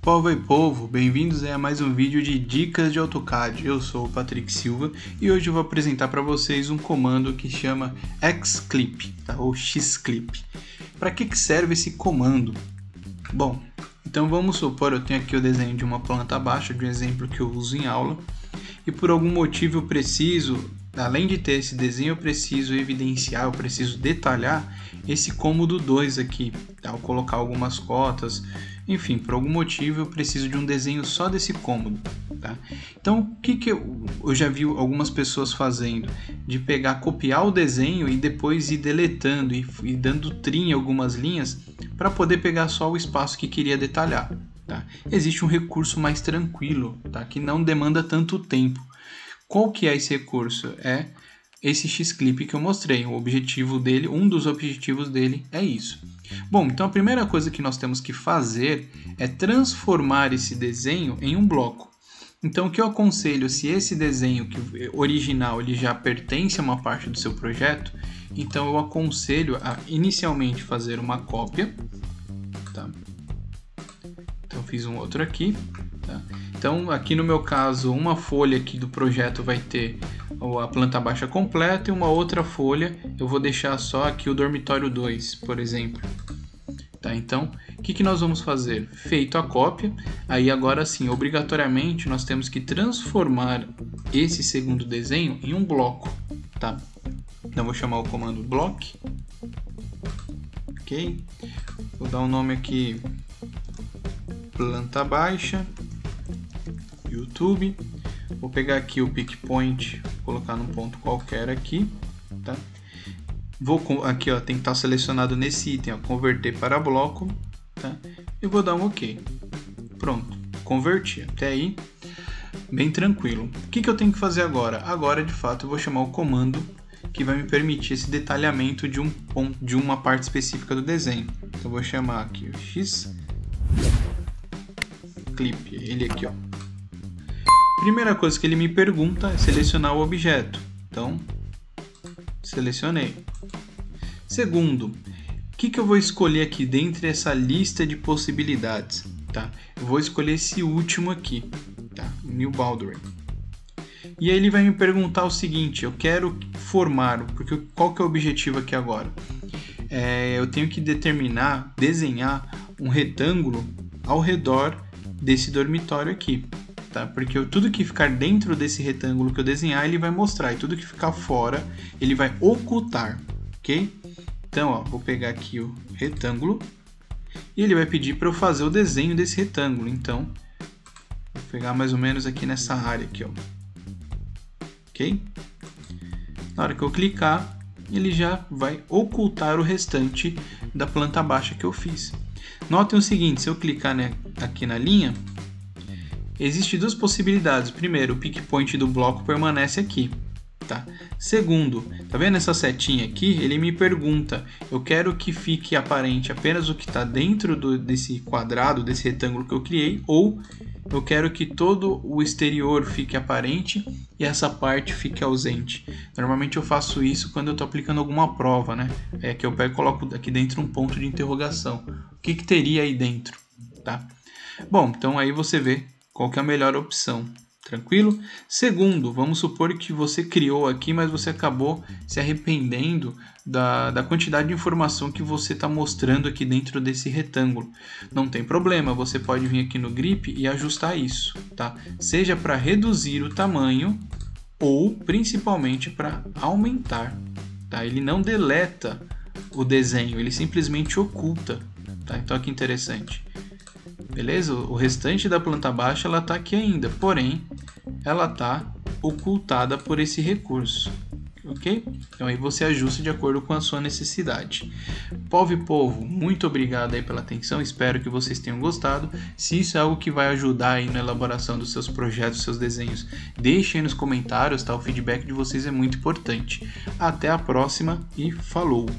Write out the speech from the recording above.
Povo e povo, bem-vindos a mais um vídeo de dicas de AutoCAD. Eu sou o Patrick Silva e hoje eu vou apresentar para vocês um comando que chama Xclip, tá? Ou Xclip. Para que serve esse comando? Bom, então vamos supor, eu tenho aqui o desenho de uma planta baixa, de um exemplo que eu uso em aula, e por algum motivo eu preciso, além de ter esse desenho, eu preciso evidenciar, eu preciso detalhar esse cômodo 2 aqui, tá? Ao colocar algumas cotas, enfim, por algum motivo eu preciso de um desenho só desse cômodo, tá? Então, o que eu já vi algumas pessoas fazendo? De pegar, copiar o desenho e depois ir deletando e dando trim em algumas linhas para poder pegar só o espaço que queria detalhar, tá? Existe um recurso mais tranquilo, tá? Que não demanda tanto tempo. Qual que é esse recurso? É esse Xclip que eu mostrei. O objetivo dele, um dos objetivos dele é isso. Bom, então a primeira coisa que nós temos que fazer é transformar esse desenho em um bloco. Então o que eu aconselho, se esse desenho original ele já pertence a uma parte do seu projeto, então eu aconselho a inicialmente fazer uma cópia, tá? Então fiz um outro aqui, tá? Então aqui no meu caso uma folha aqui do projeto vai ter a planta baixa completa e uma outra folha eu vou deixar só aqui o dormitório 2, por exemplo. Tá, então o que nós vamos fazer? Feito a cópia, aí agora sim, obrigatoriamente nós temos que transformar esse segundo desenho em um bloco, tá? Então vou chamar o comando block, ok? Vou dar um nome aqui, planta baixa, YouTube. Vou pegar aqui o pick point, colocar num ponto qualquer aqui, tá? Vou aqui, ó, tem que estar selecionado nesse item, ó, converter para bloco, tá? E vou dar um OK. Pronto, converti. Até aí, bem tranquilo. O que eu tenho que fazer agora? Agora, de fato, eu vou chamar o comando que vai me permitir esse detalhamento de um ponto, de uma parte específica do desenho. Então, eu vou chamar aqui o Xclip, ele aqui, ó. Primeira coisa que ele me pergunta é selecionar o objeto, então selecionei. Segundo, o que eu vou escolher aqui dentre essa lista de possibilidades? Tá? Eu vou escolher esse último aqui, tá? New Boundary. E aí ele vai me perguntar o seguinte, eu quero formar, porque qual que é o objetivo aqui agora? Eu tenho que determinar, desenhar um retângulo ao redor desse dormitório aqui. Tá? Porque tudo que ficar dentro desse retângulo que eu desenhar, ele vai mostrar. E tudo que ficar fora, ele vai ocultar, ok? Então, ó, vou pegar aqui o retângulo. E ele vai pedir para eu fazer o desenho desse retângulo. Então, vou pegar mais ou menos aqui nessa área aqui, ó. Ok? Na hora que eu clicar, ele já vai ocultar o restante da planta baixa que eu fiz. Notem o seguinte, se eu clicar, né, aqui na linha... Existem duas possibilidades. Primeiro, o pick point do bloco permanece aqui, tá? Segundo, tá vendo essa setinha aqui? Ele me pergunta, eu quero que fique aparente apenas o que está dentro desse quadrado, desse retângulo que eu criei, ou eu quero que todo o exterior fique aparente e essa parte fique ausente. Normalmente eu faço isso quando eu estou aplicando alguma prova, né? É que eu pego e coloco aqui dentro um ponto de interrogação. O que teria aí dentro, tá? Bom, então aí você vê qual que é a melhor opção, tranquilo? Segundo, vamos supor que você criou aqui, mas você acabou se arrependendo da quantidade de informação que você está mostrando aqui dentro desse retângulo. Não tem problema, você pode vir aqui no grip e ajustar isso, tá? Seja para reduzir o tamanho ou principalmente para aumentar, tá? Ele não deleta o desenho, ele simplesmente oculta, tá? Então olha que interessante. Beleza? O restante da planta baixa ela está aqui ainda, porém ela está ocultada por esse recurso, ok? Então aí você ajusta de acordo com a sua necessidade. Povo e povo, muito obrigado aí pela atenção, espero que vocês tenham gostado. Se isso é algo que vai ajudar aí na elaboração dos seus projetos, seus desenhos, deixem aí nos comentários, tá? O feedback de vocês é muito importante. Até a próxima e falou!